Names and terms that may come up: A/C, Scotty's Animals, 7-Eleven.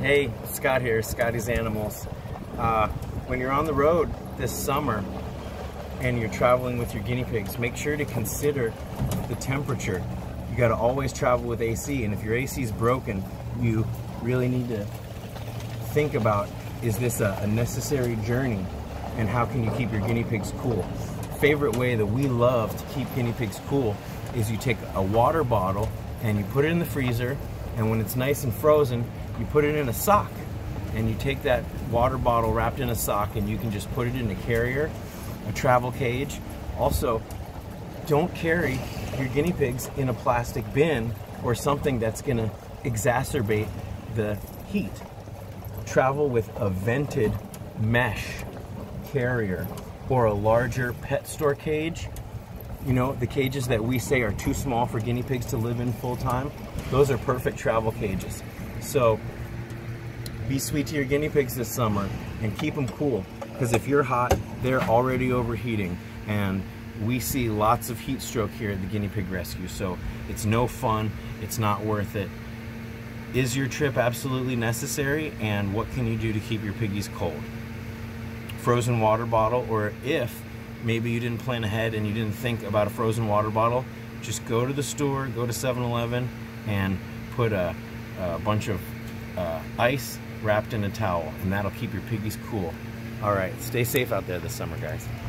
Hey, Scott here, Scotty's Animals. When you're on the road this summer and you're traveling with your guinea pigs, make sure to consider the temperature. You gotta always travel with AC, and if your AC is broken, you really need to think about, is this a necessary journey and how can you keep your guinea pigs cool? Favorite way that we love to keep guinea pigs cool is you take a water bottle and you put it in the freezer, and when it's nice and frozen, you put it in a sock, and you take that water bottle wrapped in a sock and you can just put it in a carrier, a travel cage. Also, don't carry your guinea pigs in a plastic bin or something that's gonna exacerbate the heat. Travel with a vented mesh carrier or a larger pet store cage. You know, the cages that we say are too small for guinea pigs to live in full time, those are perfect travel cages. So be sweet to your guinea pigs this summer and keep them cool, because if you're hot, they're already overheating, and we see lots of heat stroke here at the guinea pig rescue, so it's no fun, it's not worth it. Is your trip absolutely necessary, and what can you do to keep your piggies cold? Frozen water bottle, or if maybe you didn't plan ahead and you didn't think about a frozen water bottle, just go to the store, go to 7-Eleven, and put a bunch of ice wrapped in a towel, and that'll keep your piggies cool. All right, stay safe out there this summer, guys.